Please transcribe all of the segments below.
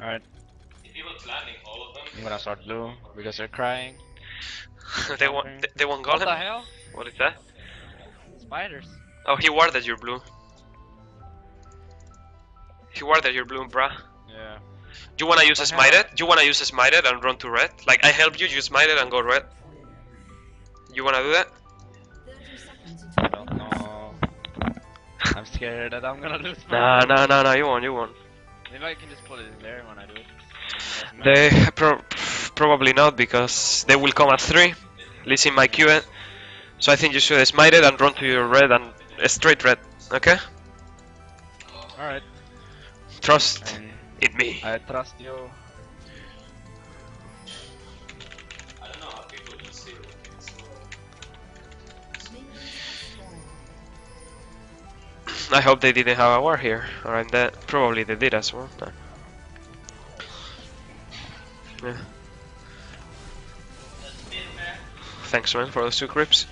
Alright. I'm gonna start blue because they're crying. they want golem. What the hell? What is that? Spiders. Oh, he warded your blue. He warded your blue, bruh. Yeah. You wanna use a smited? You wanna use a smited and run to red? Like I help you, you smite it and go red. You wanna do that? I don't know. I'm scared that I'm gonna lose. No, you won't. Maybe I can just put it in there when I do it. They probably not, because they will come at 3, Lee Sin might Q it. So I think you should smite it and run to your red and straight red, okay? Alright. Trust in me. I trust you. I don't know how people can see it. I hope they didn't have a war here, or I'm dead. Probably they did as well. No. Yeah. Thanks, man, for those 2 creeps.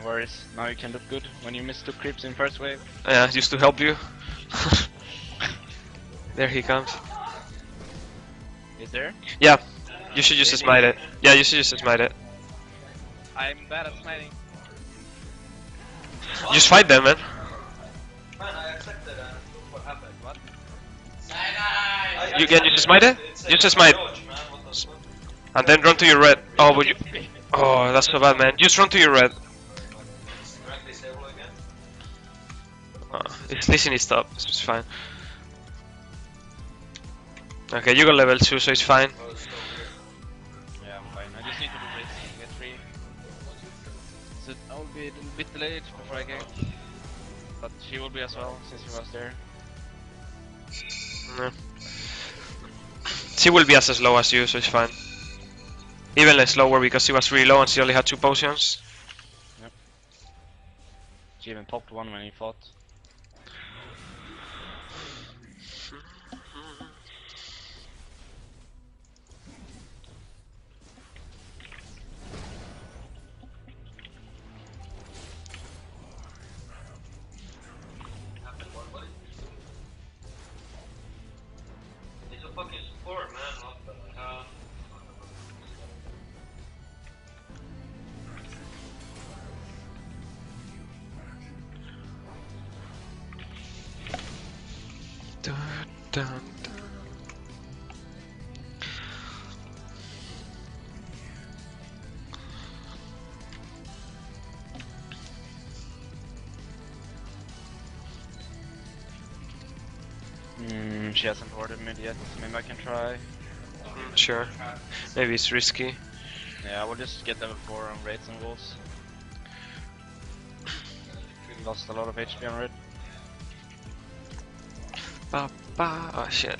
No worries, now you can look good when you miss 2 creeps in first wave. Yeah, just to help you. There he comes. Is there? Yeah, you should just smite it. Yeah, you should just smite it. I'm bad at smiting. Just fight them, man. Man, I accepted what happened. What? You can just smite it? You just smite. And then run to your red. Oh, would you? Oh, that's so bad, man. Just run to your red. It's listening to stop. It's fine. Okay, you got level 2, so it's fine. Yeah, I'm fine. I just need to do this. Get 3. So I'll be a little bit delayed before I get. But she will be as well, since she was there. Yeah. She will be as slow as you, so it's fine. Even less slower because she was really low and she only had 2 potions. Yep. She even popped one when he fought. She hasn't warded mid yet, maybe I can try. Sure, maybe it's risky. Yeah, we'll just get level 4 on raids and wolves. Lost a lot of HP on raid. Oh shit.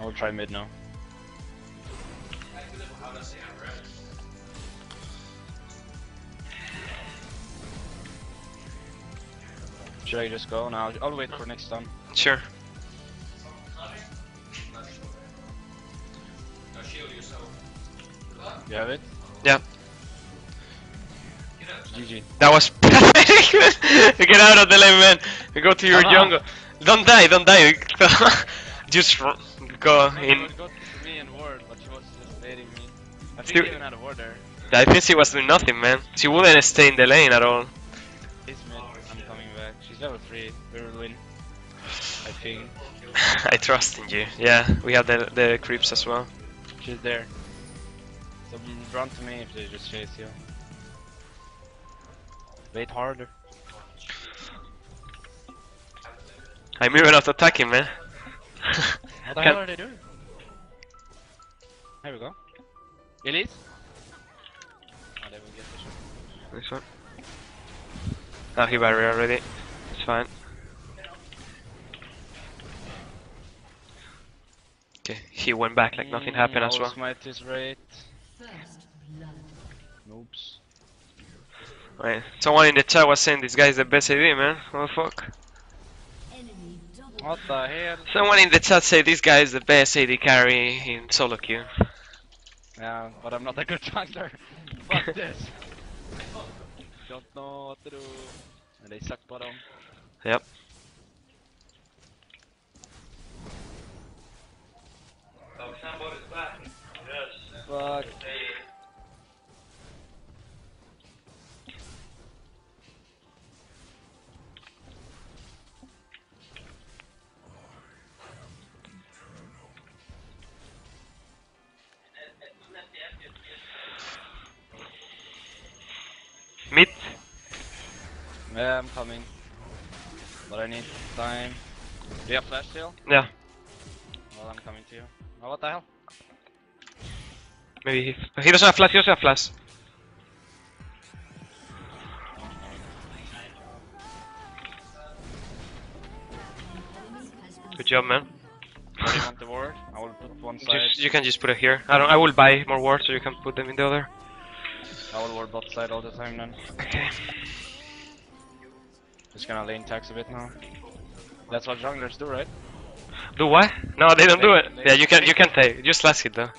I'll try mid now. Should I just go now? I'll wait for next time. Sure. You have it? Yeah. GG. That was perfect! Get out of the lane, man! Go to your jungle. Don't die! Just go in. Go to me and ward, but she was just baiting me. I think she even had a ward there. I think she was doing nothing, man. She wouldn't stay in the lane at all. Level 3, we will win, I think. I trust in you, yeah, we have the creeps as well. She's there. So run to me if they just chase you. Wait harder. I'm even not attacking, man. What the hell are they doing? There we go. Elise? Oh, they will get the shot. This one? Oh, he barrier already. Fine. Okay, he went back like nothing happened as well. Smite is right. Oops. Wait, someone in the chat was saying this guy is the best AD, man. What the fuck? What the hell? Someone in the chat said this guy is the best AD carry in solo queue. Yeah, but I'm not a good jungler. Fuck this. Don't know what to do. And they suck bottom. Yep. Oh, Sambo is back. Yes. Fuck. Mid? Yeah, I'm coming. But I need time. Do you have flash still? Yeah. Well, I'm coming to you. Oh, what the hell? Maybe he doesn't have flash, he doesn't have flash. Good job, man. Do you want the ward? I will put one side. You can just put it here. I will buy more wards so you can put them in the other. I will ward bot side all the time then. Okay. Just gonna lane tax a bit now. That's what junglers do, right? Do what? No, they don't do it. Yeah, you can take. Just last hit though. Yeah.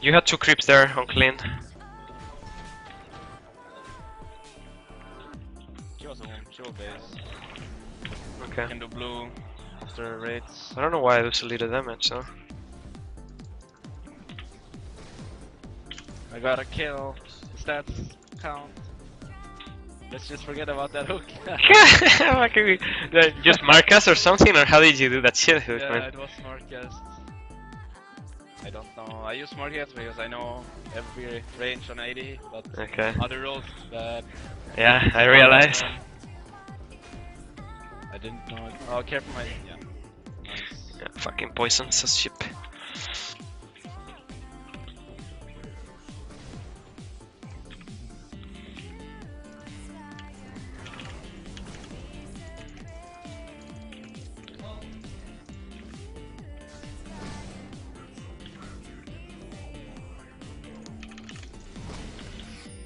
You had two creeps there on clean. Okay. You can do blue after raids. I don't know why I lose a little damage, so. I got a kill. Stats count. Let's just forget about that hook. How can we, just Marcus or something, or how did you do that shit hook, man? Yeah, it was Marcus. I don't know. I use Marcus because I know every range on AD, but okay. Other roles that. Yeah, I realized. I didn't know it. Oh, care for my. Yeah. Nice. Yeah, fucking poison, so cheap.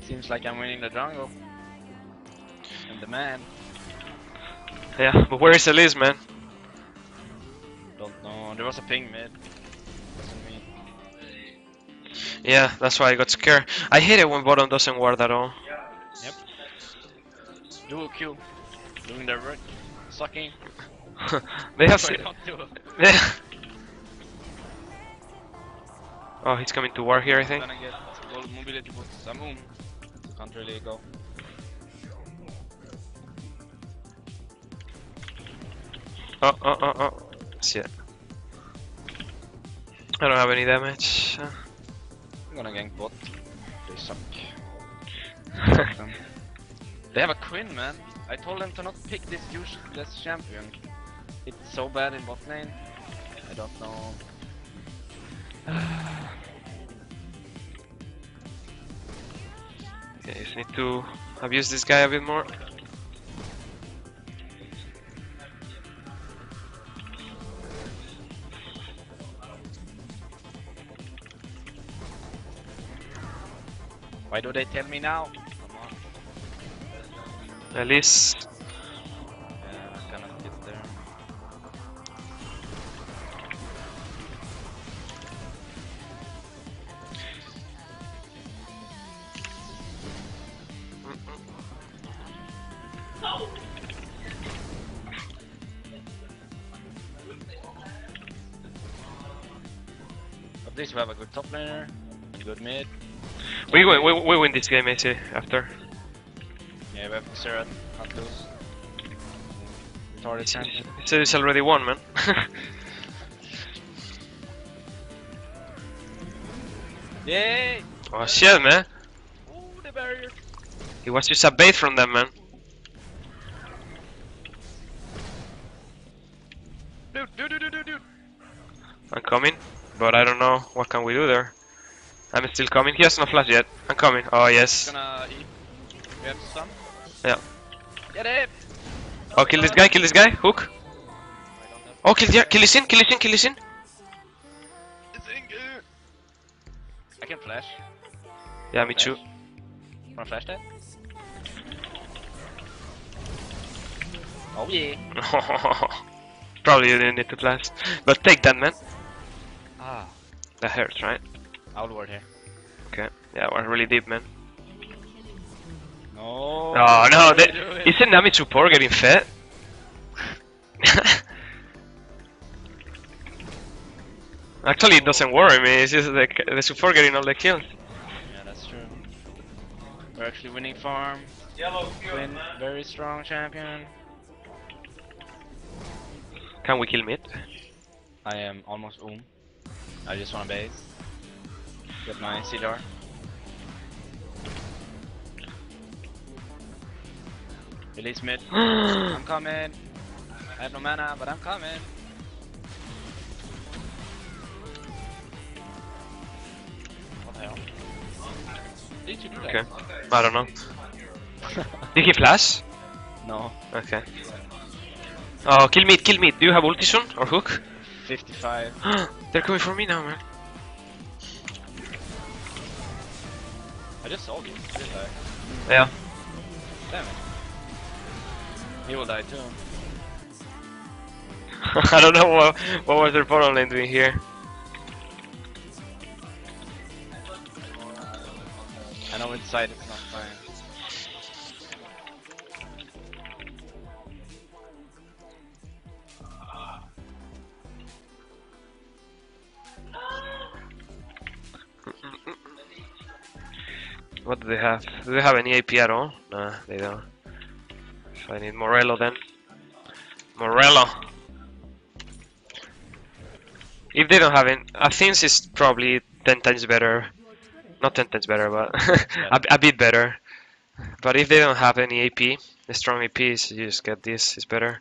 Seems like I'm winning the jungle. I'm the man. Yeah, but where is Elise, man? Don't know. There was a ping mid. Doesn't mean. Yeah, that's why I got scared. I hate it when bottom doesn't ward at all. Yep. Dual Q. Doing their work. Sucking. They have. Yeah. Oh, he's coming to war here, I think. I'm gonna get gold mobility boots. I'm home. Can't really go. Oh, shit. I don't have any damage. I'm gonna gank bot. They suck. They have a Quinn, man. I told them to not pick this useless champion. It's so bad in bot lane. I don't know. Yeah, you just need to abuse this guy a bit more. Why do they tell me now? Come on. At least. Yeah, I cannot get there. No. At least we have a good top laner, a good mid. We win this game, I see, after. Yeah, we have to Sarah, can't lose. Retarded champion. So it's already won, man. Yay! Oh shit, man. Ooh, the barrier. It was just a bait from them, man. Dude. I'm coming, but I don't know what can we do there. I'm still coming. He has no flash yet. I'm coming. Oh yes. Gonna eat. We have some. Yeah. Get it! Oh, kill this guy, hook. Oh, kill Lee Sin, kill Lee Sin. I can flash. Yeah, me too. Wanna flash that? Oh yeah. Probably you didn't need to flash. But take that, man. Ah. That hurts, right? Outward here. Okay. Yeah, we're really deep, man. No. Oh no, isn't Nami too poor getting fed? Actually, it doesn't worry me, it's just like the support getting all the kills. Yeah, that's true. We're actually winning farm. Yellow kill, man. Very strong champion. Can we kill mid? I am almost I just want to base. Get my CDR. Release mid. I'm coming. I have no mana, but I'm coming. Did you do that? Okay, I don't know. Did he flash? No. Okay. Oh, kill mid, kill mid. Do you have ulti soon or hook? 55. They're coming for me now, man. I just saw him. Yeah. Damn it. He will die too. I don't know what was their bottom lane doing here. I know inside it's not fine. What do they have? Do they have any AP at all? Nah, they don't. So I need Morello then. Morello! If they don't have it, Athens is probably 10 times better. Not 10 times better, but a bit better. But if they don't have any AP, the strong APs, you just get this, it's better.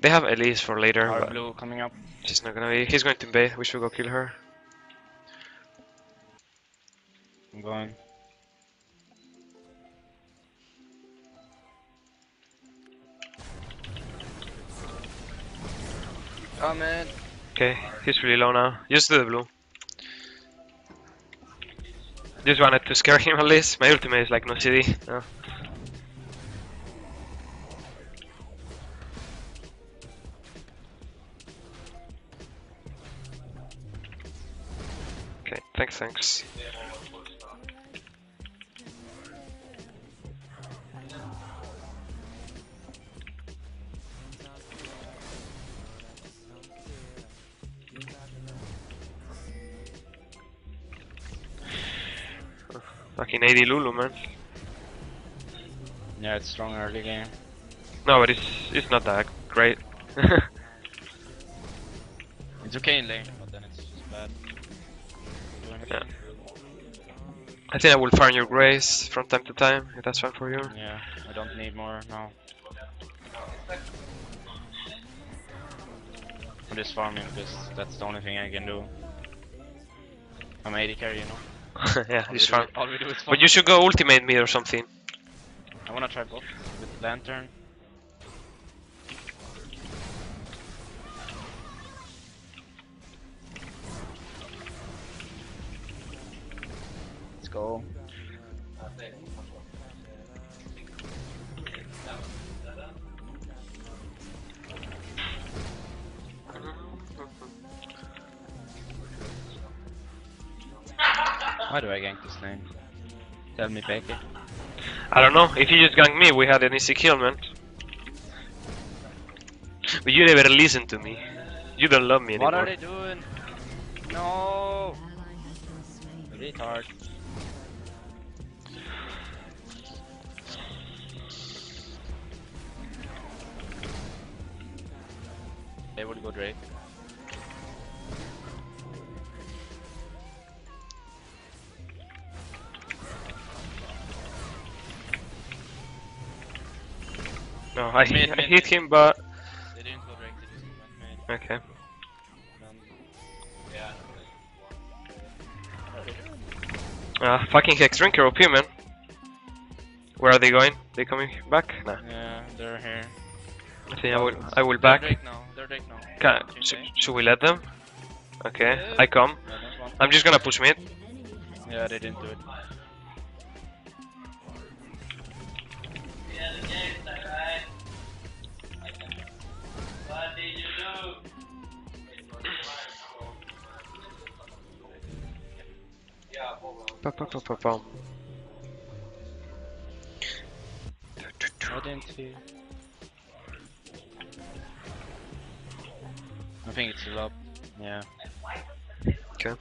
They have Elise for later. Our blue coming up. She's not gonna be. He's going to invade. We should go kill her. I'm going. Oh man. Okay, he's really low now. Just do the blue. Just wanted to scare him at least. My ultimate is like no CD. No. Okay, thanks. Fucking AD Lulu, man. Yeah, it's strong early game. No, but it's not that great. It's okay in lane, but then it's just bad. Yeah. I think I will farm your Grace from time to time, if that's fine for you. Yeah, I don't need more now. I'm just farming because that's the only thing I can do. I'm AD carry, you know. Yeah, it's fun. But you should go ultimate me or something. I wanna try both with lantern. Let's go. Why do I gank this lane? Tell me, xPeke. I don't know. If you just ganked me, we had an easy kill, man. But you never listen to me. You don't love me anymore. What are they doing? No. Retard. They would go Drake. No, I hit him, but... They didn't go direct, they just went mid. Okay. Yeah. Fucking Hex Drinker OP, man. Where are they going? They coming back? Nah. Yeah, they're here. I think I will back. They're right now. Should we let them? Okay, yeah. I come. Yeah, I'm just gonna push mid. Yeah, they didn't do it. I think it's up. Yeah. Okay.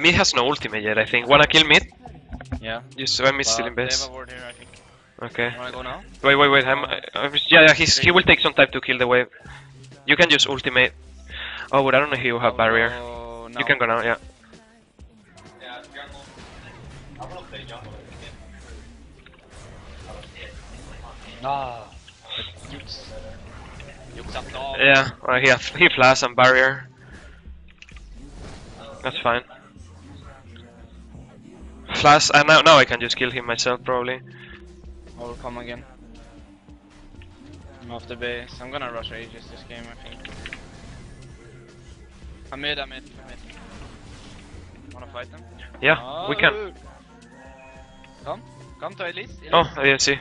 Mid has no ultimate yet, I think. Wanna kill mid? Yeah. Just when mid's still in base. Okay. Wanna go now? Wait. Yeah, he will take some time to kill the wave. You can just ultimate. Oh, but I don't know if you have barrier. No. You can go now, yeah. Yeah, well, he flashed and barrier. That's fine. Flash, and now I can just kill him myself probably. I will come again. I'm off the base. I'm gonna rush Aegis this game, I think. I'm mid. Wanna fight them? Yeah, oh, we can. Dude. Come to Elise. Oh, I didn't see.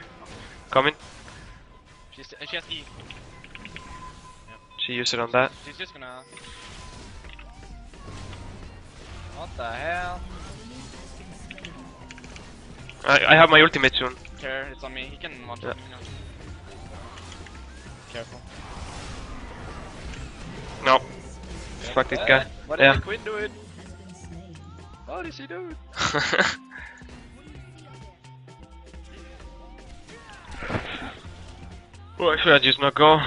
Coming. She has E. Yep. She used it on that. She's just gonna... What the hell? I have my ultimate soon. Care, it's on me. He can watch it. Yeah. Careful. No. Yeah. Fuck that guy. What did the queen do it? What did she do it? Well, should I just not go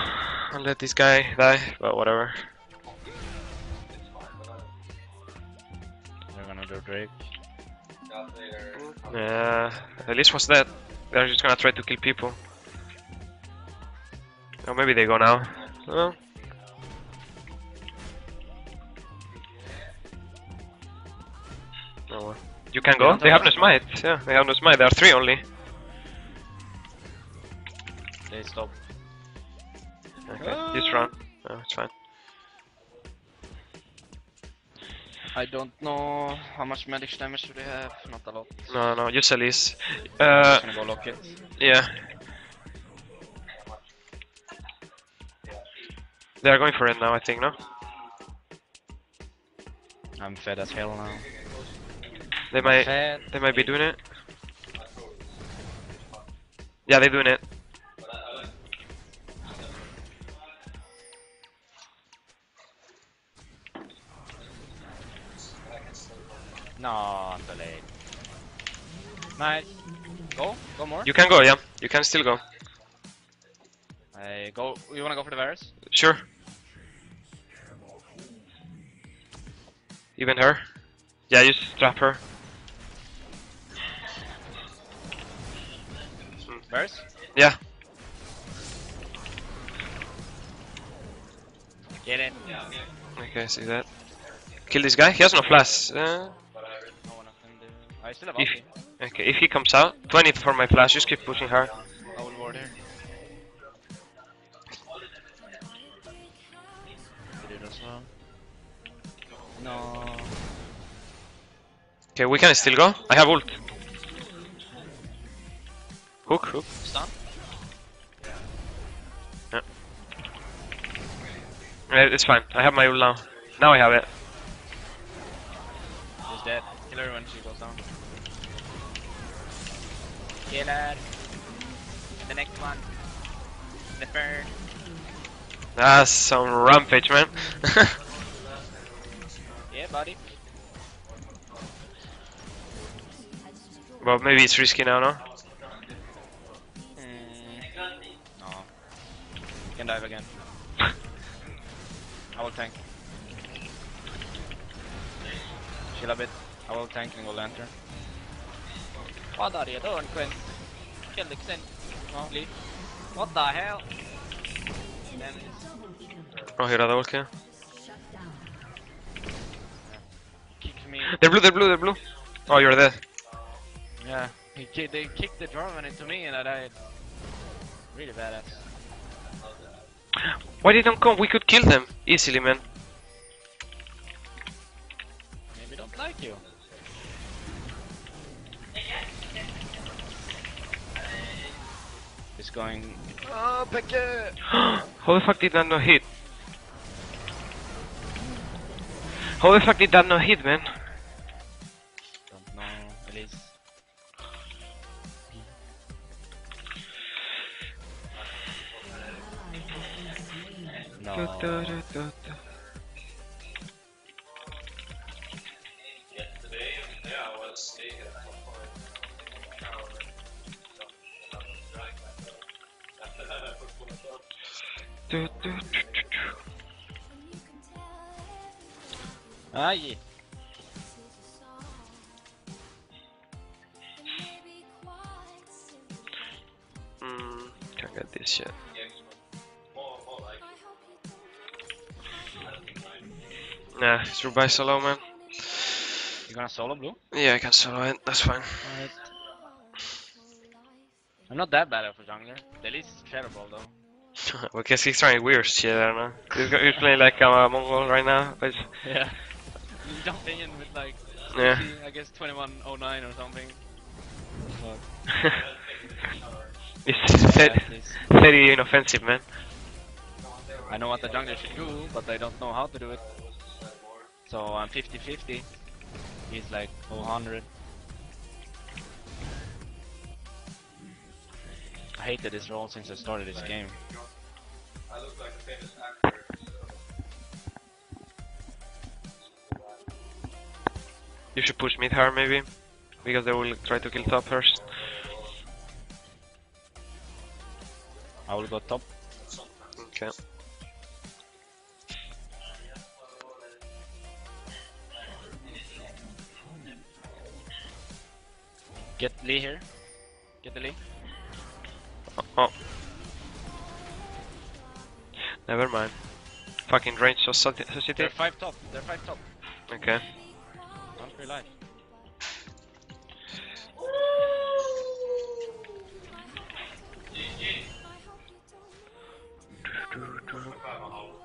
and let this guy die? But whatever. They're gonna do Drake. Yeah, at least was that. They're just gonna try to kill people. Or maybe they go now. Well. Oh well. You can go? They have no smite. Yeah, they have no smite. There are three only. They stop. Okay, just run. No, it's fine. I don't know how much magic damage do they have. Not a lot. No, just Elise. I'm just gonna go lock it. Yeah. They are going for it now, I think, no? I'm fed as hell now. They might be doing it. Yeah, they're doing it. No, too late. Nice. Go more. You can go, yeah. You can still go. Go. You wanna go for the virus? Sure. Even her? Yeah, you just trap her. Virus? Yeah. Get it. Okay, see that. Kill this guy. He has no flash. I still have ulti. Okay, if he comes out, 20 for my flash, just keep pushing her. I will ward her. No. Okay, we can still go. I have ult. Hook. Stun? Yeah. It's fine. I have my ult now. Now I have it. She's dead. Kill her when she goes down. Kill her. The next one. The third. That's some rampage, man. Yeah, buddy. Well, maybe it's risky now, no? No. You can dive again. I will tank. Chill a bit. I will tank and go lantern. What are you doing, Quinn? Kill the Xin. No, leave. What the hell? Oh, here are the okay. They're blue. Oh, you're there. Yeah, They kicked the drum into me and I died. Really badass. Why they don't come? We could kill them easily, man. Maybe don't like you. It's going. Oh, xPeke! How the fuck did that not hit? How the fuck did that not hit, man? Don't know, at least. No. Ah, yeah. Can't get this shit. Nah, through by solo, man. You gonna solo blue? Yeah, I can solo it, that's fine. Right. I'm not that bad of a jungler. The least is terrible though. Because he's trying weird shit, I don't know. He's playing like a Mongol right now. But yeah. He's jumping in with like, yeah. 60, I guess 2109 or something. Fuck. It's very inoffensive, man. I know what the jungler should do, but I don't know how to do it. So I'm 50-50. He's like 400. I hated this role since I started this game. I look like a famous actor. You should push mid her maybe, because they will try to kill top first. I will go top. Okay. Get Lee here. Get the Lee. Oh. Never mind. Fucking range society. They're 5 top. They're 5 top. Okay. Don't rely.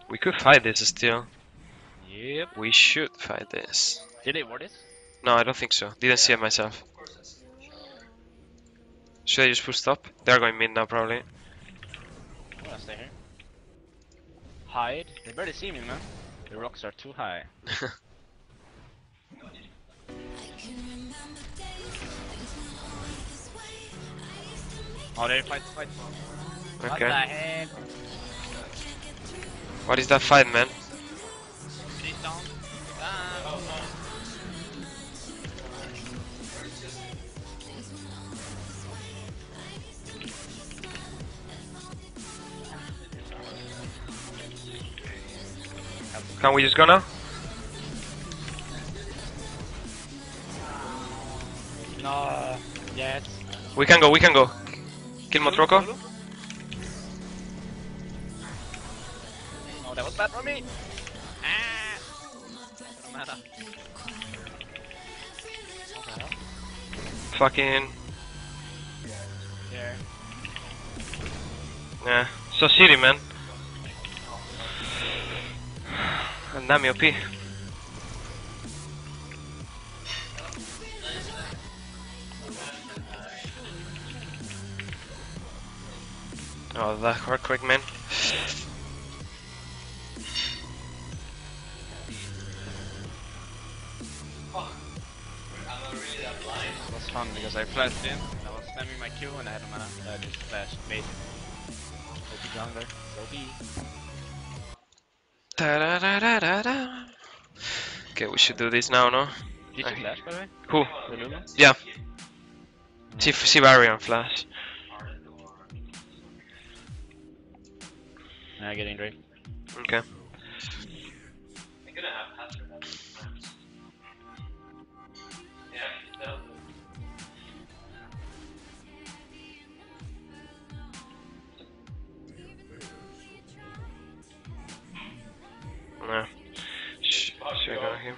We could fight this still. Yep. We should fight this. Did they ward it? No, I don't think so. Didn't see it myself. Should I just push top? They're going mid now, probably. I'm gonna stay here. Hide. They barely see me, man. The rocks are too high. Oh, they fight. Okay. What the hell? What is that fight, man? Can we just go now? No, yes. We can go. Kill Motroko. Oh, that was bad for me. Ah. Doesn't matter. Okay. Fucking. Yeah. Yeah. So shitty, man. And Nami OP. Oh, that hard quick, man. Oh. I'm not really that blind. It was fun because I flashed in, I was spamming my Q and I had a mana, so I just flashed bait. OP jungler, OP. Okay, we should do this now, no? Did you flash, by the way? Who? Lulu? Yeah. See Varian flash. Nah, getting ready. Okay. No. Should I go here?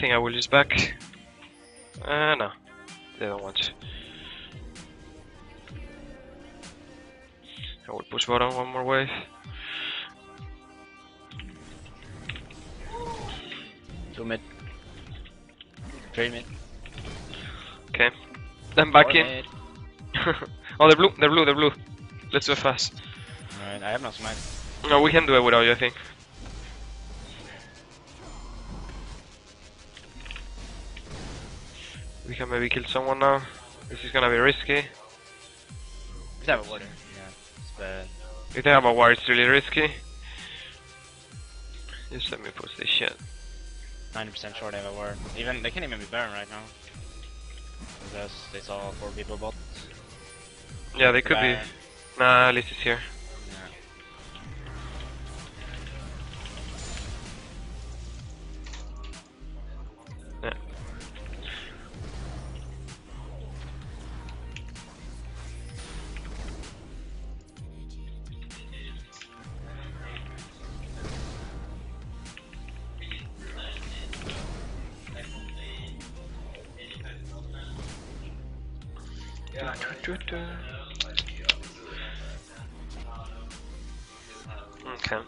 think I will use back. No, they don't want to. I will push bottom one more wave. Do mid. Train mid. Okay. Then back or in. Oh, they're blue, they're blue, they're blue. Let's do it fast. Alright, I have no smite. No, we can do it without you, I think. We can maybe kill someone now. This is gonna be risky. If they have a water, yeah, it's bad. If they have a water, it's really risky. Just let me push this shit. 90% short they have a ward. Even they can't even be Baron right now. Because they saw 4 people bots. Yeah, they could Baron. Be. Nah, at least it's here. Okay.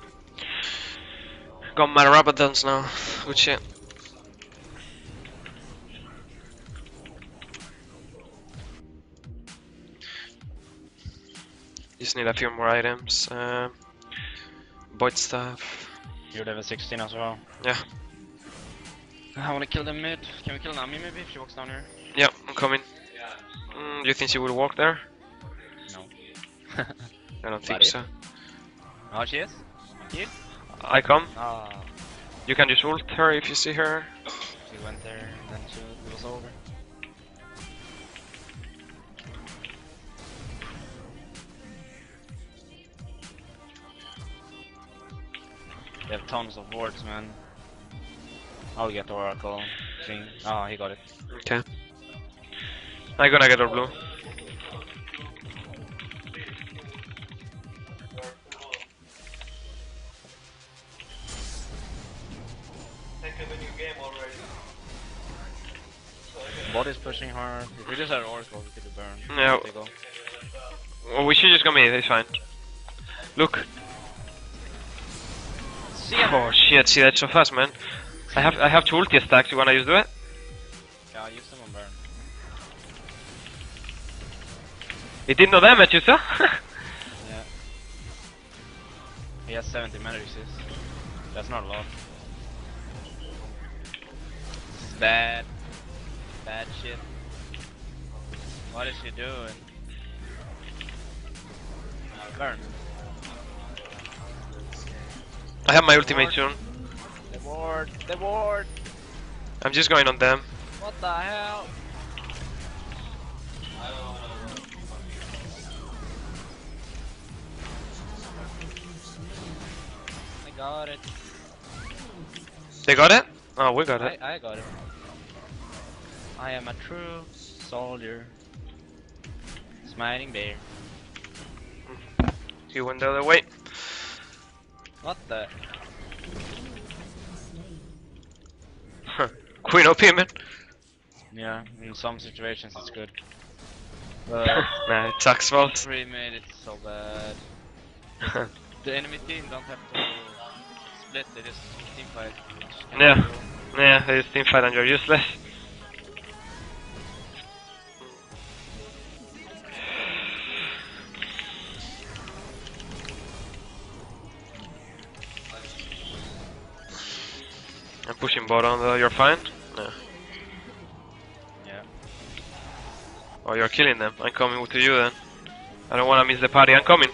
Got my rubber dance now. Good shit. Just need a few more items. Void stuff. You're level 16 as well. Yeah. I wanna kill them mid. Can we kill Nami maybe if she walks down here? Yeah, I'm coming. Do you think she will walk there? No. I don't think so. Oh, she is? Here? I come. Oh. You can just ult her if you see her. She went there and then she was over. They have tons of wards, man. I'll get the Oracle thing. Oh, he got it. Okay. I'm gonna get her blue. Bot is pushing hard. If we just had Oracle, we could burn. No. Well, we should just go mid, it's fine. Look. See ya. Oh shit, see that's so fast, man. I have two ulti stacks, you wanna use that? Yeah, I'll use them on burn. It did no damage, you saw? Yeah. He has 70 mana resist. That's not a lot. This is bad. Bad shit. What is she doing? Burn. I have my ultimate soon. The ward! The ward! I'm just going on them. What the hell? I don't know. Got it. They got it? Oh, we got it. I got it. I am a true soldier. Smiting bear. You went the other way. What the? Queen OP, man. Yeah, in some situations it's good. But nah, it sucks, fault. We made it so bad. The enemy team don't have to. They just teamfight. Yeah, yeah, they just teamfight and you're useless. I'm pushing bottom though, you're fine? No. Yeah. Oh, you're killing them. I'm coming to you then. I don't wanna miss the party, I'm coming.